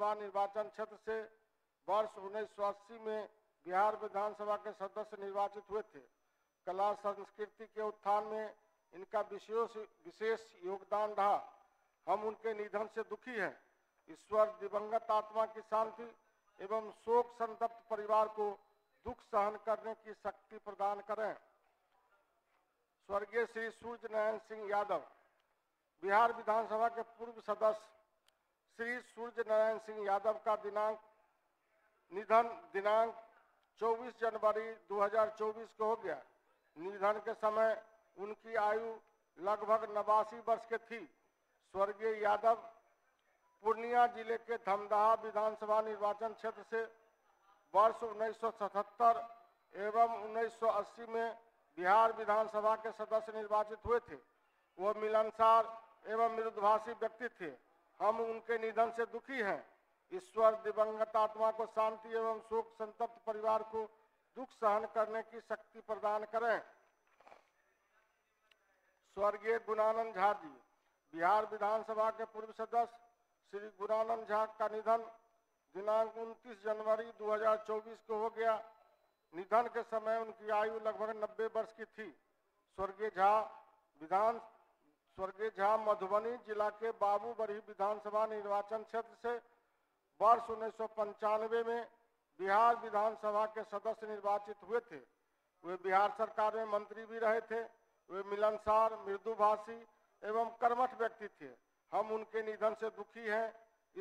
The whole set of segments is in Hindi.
विधानसभा निर्वाचन क्षेत्र से वर्ष 1980 में बिहार विधानसभा के सदस्य निर्वाचित हुए थे। कला संस्कृति के उत्थान में इनका विशेष योगदान रहा। हम उनके निधन से दुखी हैं। ईश्वर दिवंगत आत्मा की शांति एवं शोक संतप्त परिवार को दुख सहन करने की शक्ति प्रदान करें। स्वर्गीय श्री सूर्य नारायण सिंह यादव। बिहार विधानसभा के पूर्व सदस्य श्री सूर्य नारायण सिंह यादव का निधन दिनांक 24 जनवरी 2024 को हो गया। निधन के समय उनकी आयु लगभग 89 वर्ष के थी। स्वर्गीय यादव पूर्णिया जिले के धमदाह विधानसभा निर्वाचन क्षेत्र से वर्ष 1977 एवं 1980 में बिहार विधानसभा के सदस्य निर्वाचित हुए थे। वह मिलनसार एवं मृदुभाषी व्यक्ति थे। हम उनके निधन से दुखी हैं। ईश्वर दिवंगत आत्मा को शांति एवं शोक संतप्त परिवार को दुख सहन करने की शक्ति प्रदान करें। स्वर्गीय गुणानंद झा जी। बिहार विधानसभा के पूर्व सदस्य श्री गुणानंद झा का निधन दिनांक 29 जनवरी 2024 को हो गया। निधन के समय उनकी आयु लगभग 90 वर्ष की थी। स्वर्गीय झा मधुबनी जिला के बाबूबरी विधानसभा निर्वाचन क्षेत्र से वर्ष 1995 में बिहार विधानसभा के सदस्य निर्वाचित हुए थे। वे बिहार सरकार में मंत्री भी रहे थे। वे मिलनसार, मृदुभाषी एवं कर्मठ व्यक्ति थे। हम उनके निधन से दुखी हैं।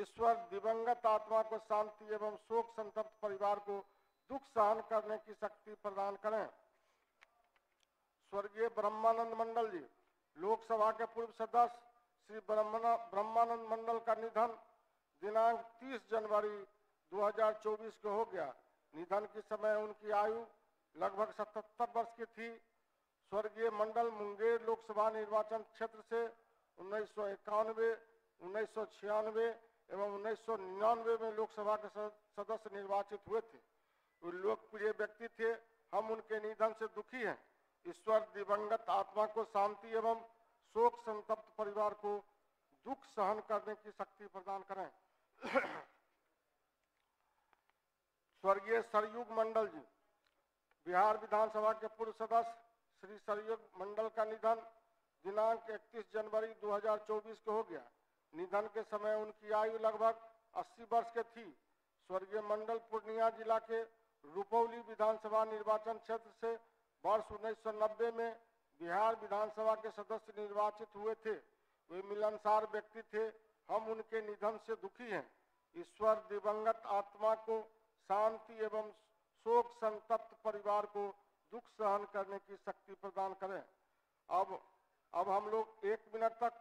ईश्वर दिवंगत आत्मा को शांति एवं शोक संतप्त परिवार को दुख सहन करने की शक्ति प्रदान करें। स्वर्गीय ब्रह्मानंद मंडल जी। लोकसभा के पूर्व सदस्य श्री ब्रह्मानंद मंडल का निधन दिनांक 30 जनवरी 2024 को हो गया। निधन के समय उनकी आयु लगभग 77 वर्ष की थी। स्वर्गीय मंडल मुंगेर लोकसभा निर्वाचन क्षेत्र से 1991, 1996 एवं 1999 में लोकसभा के सदस्य निर्वाचित हुए थे। वे लोकप्रिय व्यक्ति थे। हम उनके निधन से दुखी हैं। ईश्वर दिवंगत आत्मा को शांति एवं शोक संतप्त परिवार को दुख सहन करने की शक्ति प्रदान करें। स्वर्गीय सरयुग मंडल जी। बिहार विधानसभा के पूर्व सदस्य श्री सरयुग मंडल का निधन दिनांक 31 जनवरी 2024 को हो गया। निधन के समय उनकी आयु लगभग 80 वर्ष के थी। स्वर्गीय मंडल पूर्णिया जिला के रुपौली विधानसभा निर्वाचन क्षेत्र से वर्ष 1990 में बिहार विधानसभा के सदस्य निर्वाचित हुए थे। वे मिलनसार व्यक्ति थे। हम उनके निधन से दुखी हैं। ईश्वर दिवंगत आत्मा को शांति एवं शोक संतप्त परिवार को दुख सहन करने की शक्ति प्रदान करें। अब हम लोग 1 मिनट तक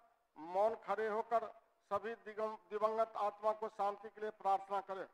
मौन खड़े होकर सभी दिवंगत आत्मा को शांति के लिए प्रार्थना करें।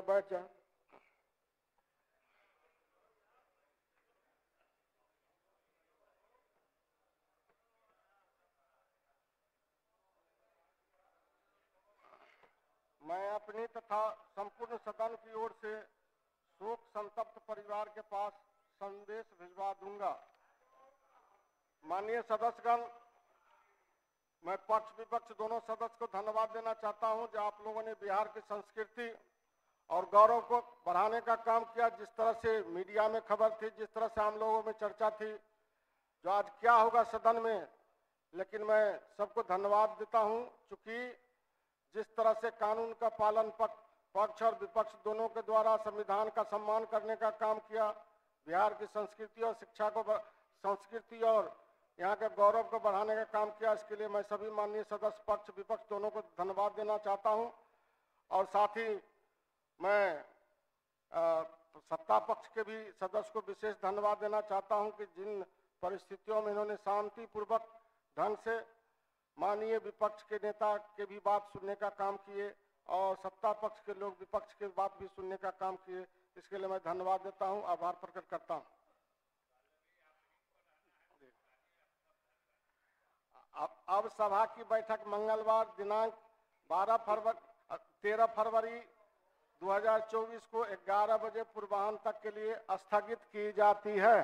बैठ जाए। मैं अपनी तथा संपूर्ण सदन की ओर से शोक संतप्त परिवार के पास संदेश भिजवा दूंगा। माननीय सदस्यगण, मैं पक्ष विपक्ष दोनों सदस्य को धन्यवाद देना चाहता हूं जो आप लोगों ने बिहार की संस्कृति और गौरव को बढ़ाने का काम किया। जिस तरह से मीडिया में खबर थी, जिस तरह से हम लोगों में चर्चा थी, जो आज क्या होगा सदन में, लेकिन मैं सबको धन्यवाद देता हूं। चूँकि जिस तरह से कानून का पालन पक्ष और विपक्ष दोनों के द्वारा संविधान का सम्मान करने का काम किया, बिहार की संस्कृति और शिक्षा को संस्कृति और यहाँ के गौरव को बढ़ाने का काम किया, इसके लिए मैं सभी माननीय सदस्य पक्ष विपक्ष दोनों को धन्यवाद देना चाहता हूँ। और साथ ही मैं सत्ता पक्ष के भी सदस्य को विशेष धन्यवाद देना चाहता हूं कि जिन परिस्थितियों में इन्होंने शांतिपूर्वक ढंग से माननीय विपक्ष के नेता के भी बात सुनने का काम किए और सत्ता पक्ष के लोग विपक्ष के बात भी सुनने का काम किए, इसके लिए मैं धन्यवाद देता हूं, आभार प्रकट करता हूं। अब सभा की बैठक मंगलवार दिनांक 13 फरवरी 2024 को 11 बजे पूर्वाह्न तक के लिए स्थगित की जाती है।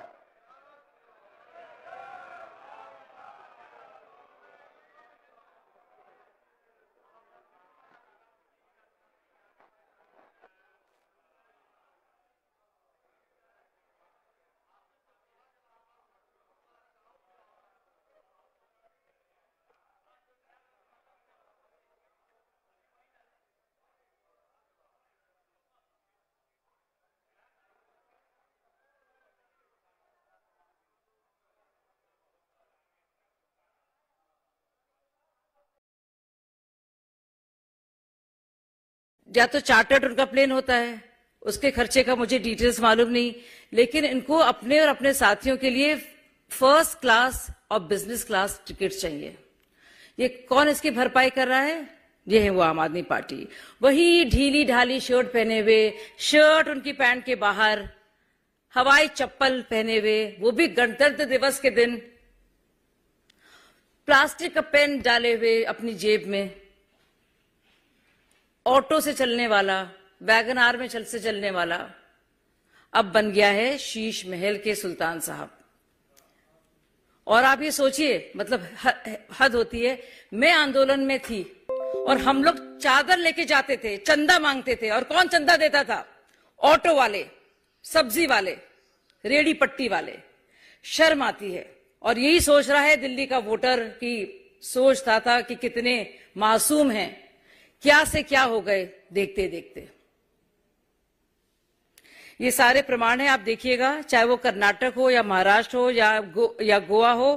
या तो चार्टर्ड उनका प्लेन होता है, उसके खर्चे का मुझे डिटेल्स मालूम नहीं, लेकिन इनको अपने और अपने साथियों के लिए फर्स्ट क्लास और बिजनेस क्लास टिकट चाहिए। ये कौन इसकी भरपाई कर रहा है? ये है वो आम आदमी पार्टी। वही ढीली ढाली शर्ट पहने हुए, शर्ट उनकी पैंट के बाहर, हवाई चप्पल पहने हुए, वो भी गणतंत्र दिवस के दिन, प्लास्टिक का पेन डाले हुए अपनी जेब में, ऑटो से चलने वाला, वैगन आर में से चलने वाला, अब बन गया है शीश महल के सुल्तान साहब। और आप ये सोचिए, मतलब हद होती है। मैं आंदोलन में थी और हम लोग चादर लेके जाते थे, चंदा मांगते थे, और कौन चंदा देता था? ऑटो वाले, सब्जी वाले, रेड़ी पट्टी वाले। शर्म आती है। और यही सोच रहा है दिल्ली का वोटर की सोचता था कि कितने मासूम हैं, क्या से क्या हो गए देखते देखते। ये सारे प्रमाण हैं, आप देखिएगा, चाहे वो कर्नाटक हो या महाराष्ट्र हो या गोवा हो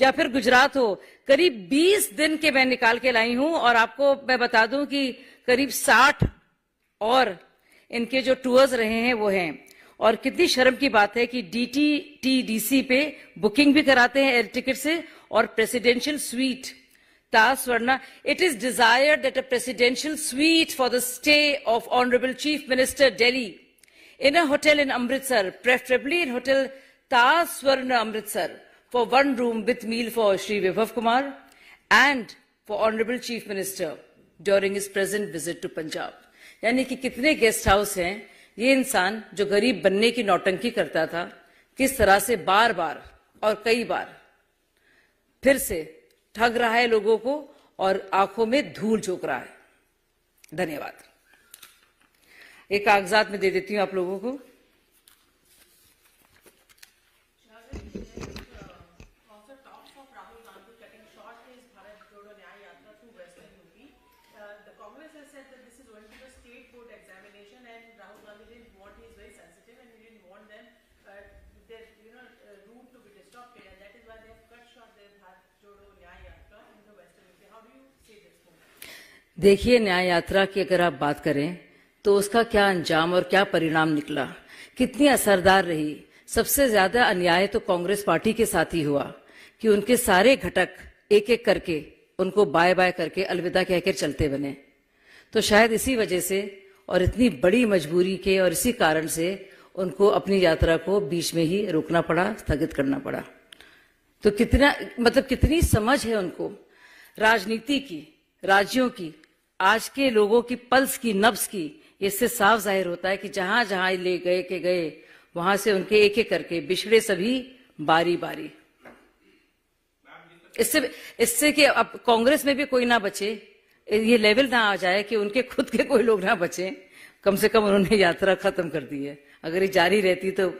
या फिर गुजरात हो। करीब 20 दिन के मैं निकाल के लाई हूं और आपको मैं बता दूं कि करीब 60 और इनके जो टूर्स रहे हैं वो हैं। और कितनी शर्म की बात है कि DTTDC पे बुकिंग भी कराते हैं एयर टिकट से, और presidential suite Taswarna, it is desired that a presidential suite for the stay of Honorable Chief Minister Delhi in a hotel in Amritsar, preferably in Hotel Taswarna Amritsar, for one room with meal for Shri Vibhav Kumar and for Honorable Chief Minister during his present visit to Punjab. यानी कि कितने गेस्ट हाउस हैं। ये इंसान जो गरीब बनने की नौटंकी करता था, किस तरह से बार बार और कई बार फिर से ठग रहा है लोगों को और आंखों में धूल झोंक रहा है। धन्यवाद। एक कागजात में दे देती हूं आप लोगों को। देखिए, न्याय यात्रा की अगर आप बात करें तो उसका क्या अंजाम और क्या परिणाम निकला, कितनी असरदार रही। सबसे ज्यादा अन्याय तो कांग्रेस पार्टी के साथ ही हुआ कि उनके सारे घटक एक एक करके उनको बाय बाय करके अलविदा कहकर चलते बने। तो शायद इसी वजह से और इतनी बड़ी मजबूरी के और इसी कारण से उनको अपनी यात्रा को बीच में ही रोकना पड़ा, स्थगित करना पड़ा। तो कितना, मतलब कितनी समझ है उनको राजनीति की, राज्यों की, आज के लोगों की पल्स की, नब्ज की। इससे साफ जाहिर होता है कि जहां जहां ले गए के गए वहां से उनके एक एक करके बिछड़े सभी बारी बारी। इससे कि अब कांग्रेस में भी कोई ना बचे, ये लेवल ना आ जाए कि उनके खुद के कोई लोग ना बचे। कम से कम उन्होंने यात्रा खत्म कर दी है, अगर ये जारी रहती तो।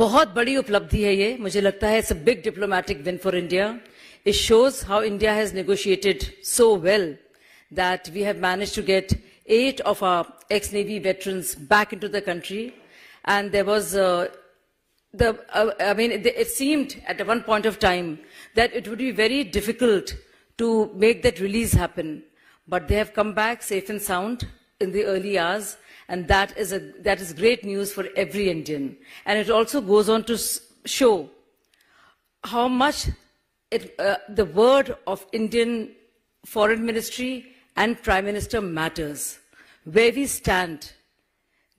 बहुत बड़ी उपलब्धि है ये, मुझे लगता है। It's a big diplomatic win for India. It shows how India has negotiated so well that we have manage to get 8 of our ex-Navy veterans back into the country, and there was it seemed at one point of time that it would be very difficult to make that release happen. But they have come back safe and sound in the early hours, and that is great news for every Indian. And it also goes on to show how much the word of Indian Foreign Ministry and Prime Minister matters. Where we stand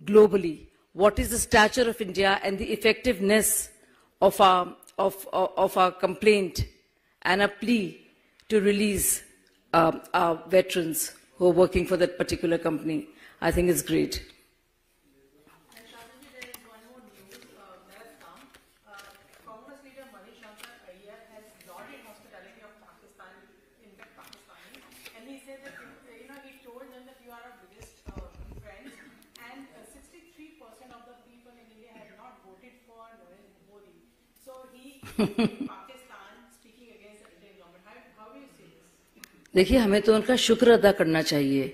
globally, what is the stature of India and the effectiveness of our complaint and a plea to release our veterans who are working for that particular company. I think it's great. And Shantanu, there is one more news that has come. Congress leader Manish Shankar Aiyar has lauded hospitality of Pakistan, in fact Pakistani, and he said that he told them that you are our biggest friends, and 63% of the people in India have not voted for Narendra Modi. So he Pakistan speaking against the Indian government. How do you see this? देखिए, हमें तो उनका शुक्र अदा करना चाहिए.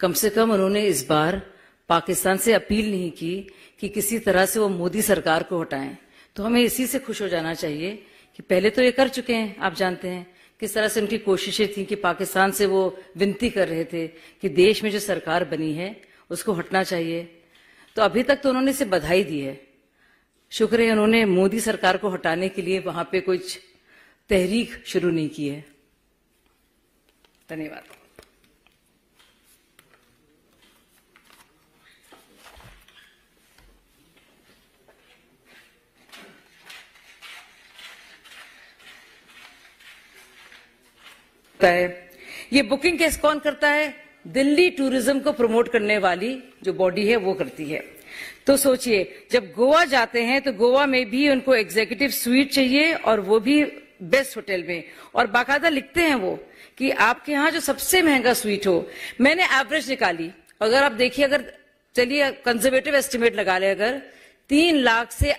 कम से कम उन्होंने इस बार पाकिस्तान से अपील नहीं की कि किसी तरह से वो मोदी सरकार को हटाएं. तो हमें इसी से खुश हो जाना चाहिए कि पहले तो ये कर चुके हैं. आप जानते हैं किस तरह से उनकी कोशिशें थी कि पाकिस्तान से वो विनती कर रहे थे कि देश में जो सरकार बनी है उसको हटना चाहिए. तो अभी तक तो उन्होंने इसे बधाई दी है. शुक्र है उन्होंने मोदी सरकार को हटाने के लिए वहां पर कुछ तहरीक शुरू नहीं की है. धन्यवाद. है ये बुकिंग केस कौन करता है? दिल्ली टूरिज्म को प्रमोट करने वाली जो बॉडी है वो करती है. तो सोचिए, जब गोवा जाते हैं तो गोवा में भी उनको एग्जीक्यूटिव स्वीट चाहिए और वो भी बेस्ट होटल में, और बाकायदा लिखते हैं वो कि आपके यहाँ जो सबसे महंगा स्वीट हो. मैंने एवरेज निकाली, अगर आप देखिए, अगर चलिए कंजर्वेटिव एस्टिमेट लगा ले, अगर 3 लाख से